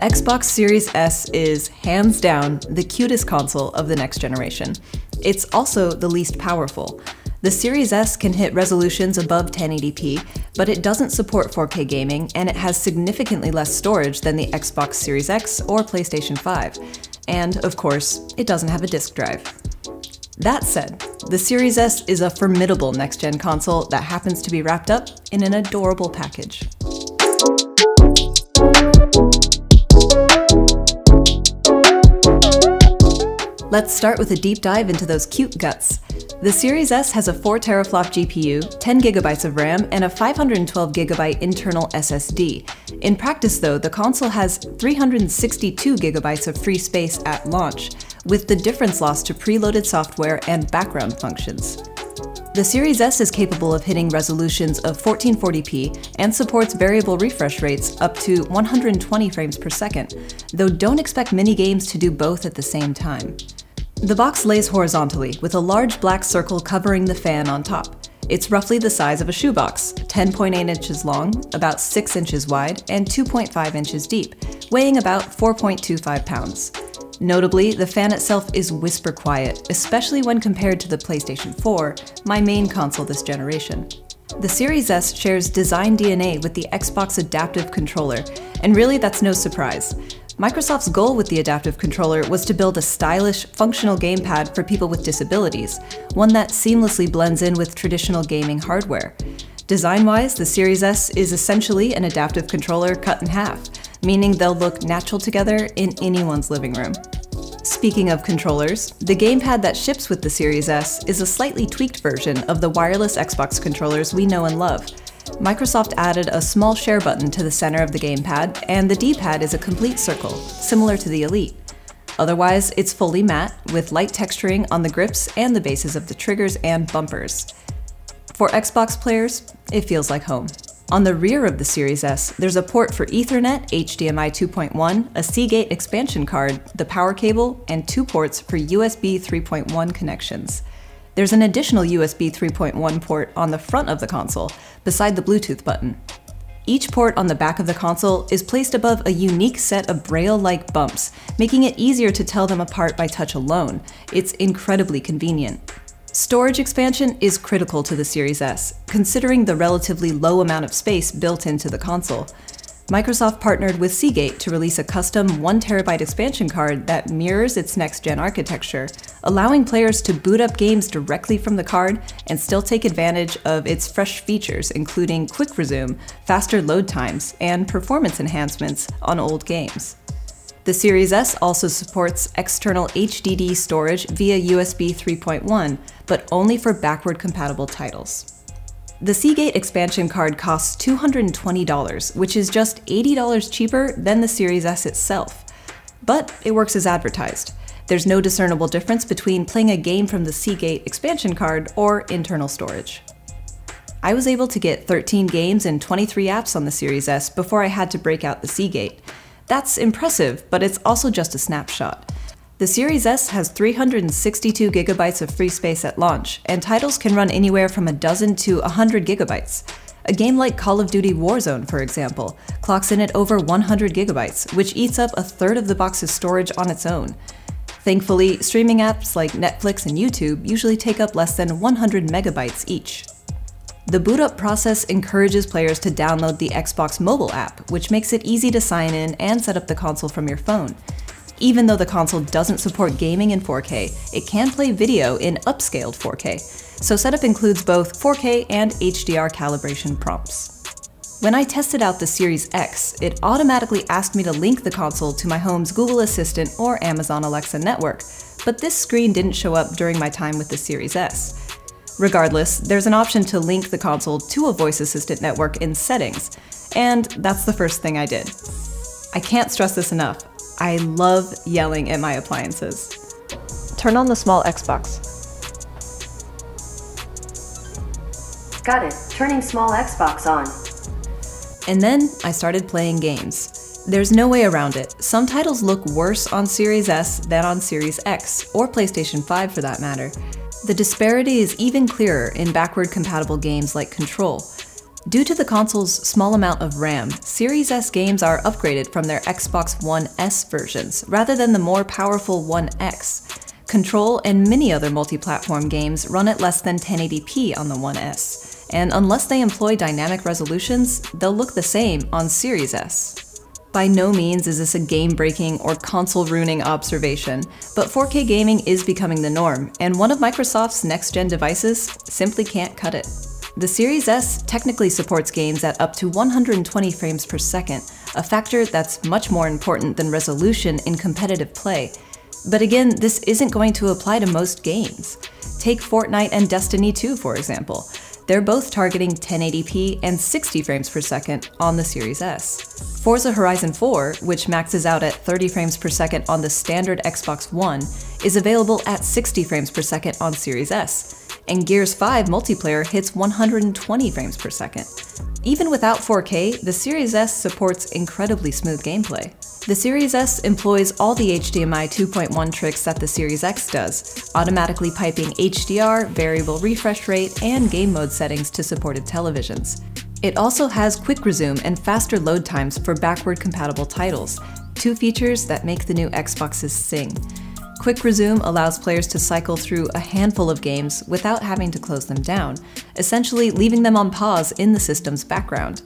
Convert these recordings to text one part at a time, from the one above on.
Xbox Series S is, hands down, the cutest console of the next generation. It's also the least powerful. The Series S can hit resolutions above 1080p, but it doesn't support 4K gaming, and it has significantly less storage than the Xbox Series X or PlayStation 5. And, of course, it doesn't have a disc drive. That said, the Series S is a formidable next-gen console that happens to be wrapped up in an adorable package. Let's start with a deep dive into those cute guts. The Series S has a 4-teraflop GPU, 10GB of RAM, and a 512GB internal SSD. In practice, though, the console has 362GB of free space at launch, with the difference lost to preloaded software and background functions. The Series S is capable of hitting resolutions of 1440p and supports variable refresh rates up to 120 frames per second, though don't expect many games to do both at the same time. The box lays horizontally, with a large black circle covering the fan on top. It's roughly the size of a shoebox, 10.8 inches long, about 6 inches wide, and 2.5 inches deep, weighing about 4.25 pounds. Notably, the fan itself is whisper quiet, especially when compared to the PlayStation 4, my main console this generation. The Series S shares design DNA with the Xbox Adaptive Controller, and really that's no surprise. Microsoft's goal with the Adaptive Controller was to build a stylish, functional gamepad for people with disabilities, one that seamlessly blends in with traditional gaming hardware. Design-wise, the Series S is essentially an adaptive controller cut in half, meaning they'll look natural together in anyone's living room. Speaking of controllers, the gamepad that ships with the Series S is a slightly tweaked version of the wireless Xbox controllers we know and love. Microsoft added a small share button to the center of the gamepad, and the D-pad is a complete circle, similar to the Elite. Otherwise, it's fully matte, with light texturing on the grips and the bases of the triggers and bumpers. For Xbox players, it feels like home. On the rear of the Series S, there's a port for Ethernet, HDMI 2.1, a Seagate expansion card, the power cable, and 2 ports for USB 3.1 connections. There's an additional USB 3.1 port on the front of the console, beside the Bluetooth button. Each port on the back of the console is placed above a unique set of braille-like bumps, making it easier to tell them apart by touch alone. It's incredibly convenient. Storage expansion is critical to the Series S, considering the relatively low amount of space built into the console. Microsoft partnered with Seagate to release a custom 1TB expansion card that mirrors its next-gen architecture, allowing players to boot up games directly from the card and still take advantage of its fresh features, including Quick Resume, faster load times, and performance enhancements on old games. The Series S also supports external HDD storage via USB 3.1, but only for backward-compatible titles. The Seagate expansion card costs $220, which is just $80 cheaper than the Series S itself. But it works as advertised. There's no discernible difference between playing a game from the Seagate expansion card or internal storage. I was able to get 13 games and 23 apps on the Series S before I had to break out the Seagate. That's impressive, but it's also just a snapshot. The Series S has 362GB of free space at launch, and titles can run anywhere from a dozen to 100GB. A game like Call of Duty Warzone, for example, clocks in at over 100GB, which eats up a third of the box's storage on its own. Thankfully, streaming apps like Netflix and YouTube usually take up less than 100MB each. The boot-up process encourages players to download the Xbox mobile app, which makes it easy to sign in and set up the console from your phone. Even though the console doesn't support gaming in 4K, it can play video in upscaled 4K, so setup includes both 4K and HDR calibration prompts. When I tested out the Series X, it automatically asked me to link the console to my home's Google Assistant or Amazon Alexa network, but this screen didn't show up during my time with the Series S. Regardless, there's an option to link the console to a voice assistant network in Settings, and that's the first thing I did. I can't stress this enough. I love yelling at my appliances. Turn on the small Xbox. Got it. Turning small Xbox on. And then I started playing games. There's no way around it. Some titles look worse on Series S than on Series X, or PlayStation 5 for that matter. The disparity is even clearer in backward-compatible games like Control. Due to the console's small amount of RAM, Series S games are upgraded from their Xbox One S versions, rather than the more powerful One X. Control and many other multi-platform games run at less than 1080p on the One S, and unless they employ dynamic resolutions, they'll look the same on Series S. By no means is this a game-breaking or console-ruining observation, but 4K gaming is becoming the norm, and one of Microsoft's next-gen devices simply can't cut it. The Series S technically supports games at up to 120 frames per second, a factor that's much more important than resolution in competitive play. But again, this isn't going to apply to most games. Take Fortnite and Destiny 2, for example. They're both targeting 1080p and 60 frames per second on the Series S. Forza Horizon 4, which maxes out at 30 frames per second on the standard Xbox One, is available at 60 frames per second on Series S, and Gears 5 multiplayer hits 120 frames per second. Even without 4K, the Series S supports incredibly smooth gameplay. The Series S employs all the HDMI 2.1 tricks that the Series X does, automatically piping HDR, variable refresh rate, and game mode settings to supported televisions. It also has Quick Resume and faster load times for backward-compatible titles, two features that make the new Xboxes sing. Quick Resume allows players to cycle through a handful of games without having to close them down, essentially leaving them on pause in the system's background.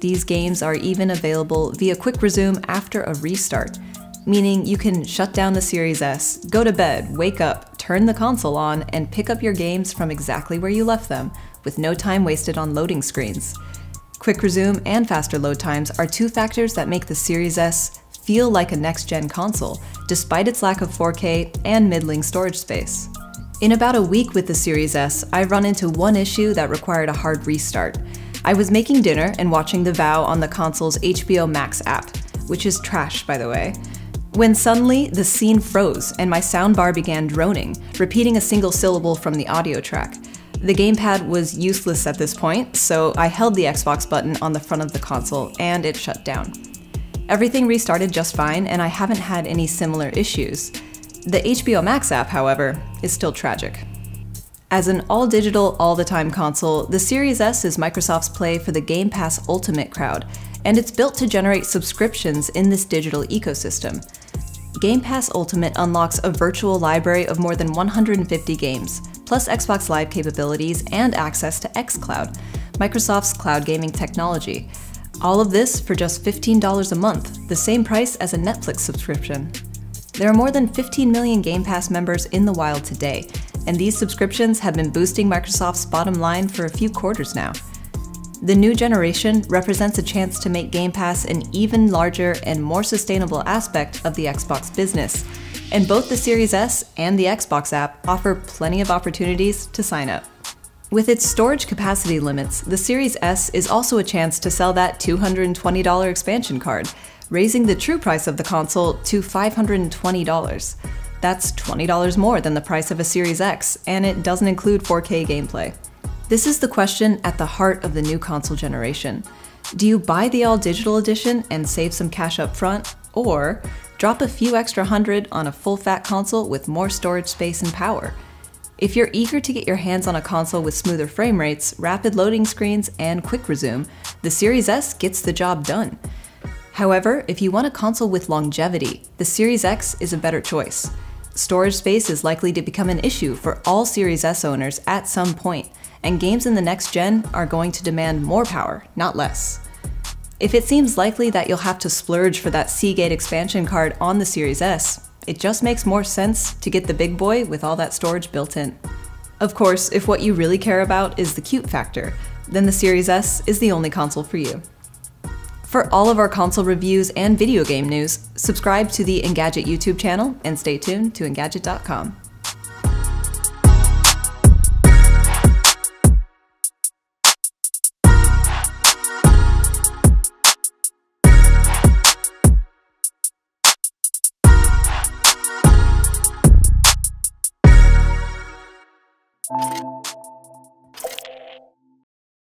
These games are even available via Quick Resume after a restart, meaning you can shut down the Series S, go to bed, wake up, turn the console on, and pick up your games from exactly where you left them, with no time wasted on loading screens. Quick Resume and faster load times are two factors that make the Series S feel like a next-gen console, despite its lack of 4K and middling storage space. In about a week with the Series S, I've run into one issue that required a hard restart. I was making dinner and watching The Vow on the console's HBO Max app, which is trash, by the way, when suddenly the scene froze and my soundbar began droning, repeating a single syllable from the audio track. The gamepad was useless at this point, so I held the Xbox button on the front of the console and it shut down. Everything restarted just fine and I haven't had any similar issues. The HBO Max app, however, is still tragic. As an all-digital, all-the-time console, the Series S is Microsoft's play for the Game Pass Ultimate crowd, and it's built to generate subscriptions in this digital ecosystem. Game Pass Ultimate unlocks a virtual library of more than 150 games, plus Xbox Live capabilities and access to xCloud, Microsoft's cloud gaming technology. All of this for just $15 a month, the same price as a Netflix subscription. There are more than 15 million Game Pass members in the wild today, and these subscriptions have been boosting Microsoft's bottom line for a few quarters now. The new generation represents a chance to make Game Pass an even larger and more sustainable aspect of the Xbox business, and both the Series S and the Xbox app offer plenty of opportunities to sign up. With its storage capacity limits, the Series S is also a chance to sell that $220 expansion card, raising the true price of the console to $520. That's $20 more than the price of a Series X, and it doesn't include 4K gameplay. This is the question at the heart of the new console generation. Do you buy the all-digital edition and save some cash up front, or drop a few extra hundred on a full-fat console with more storage space and power? If you're eager to get your hands on a console with smoother frame rates, rapid loading screens, and Quick Resume, the Series S gets the job done. However, if you want a console with longevity, the Series X is a better choice. Storage space is likely to become an issue for all Series S owners at some point, and games in the next gen are going to demand more power, not less. If it seems likely that you'll have to splurge for that Seagate expansion card on the Series S, it just makes more sense to get the big boy with all that storage built in. Of course, if what you really care about is the cute factor, then the Series S is the only console for you. For all of our console reviews and video game news, subscribe to the Engadget YouTube channel and stay tuned to Engadget.com.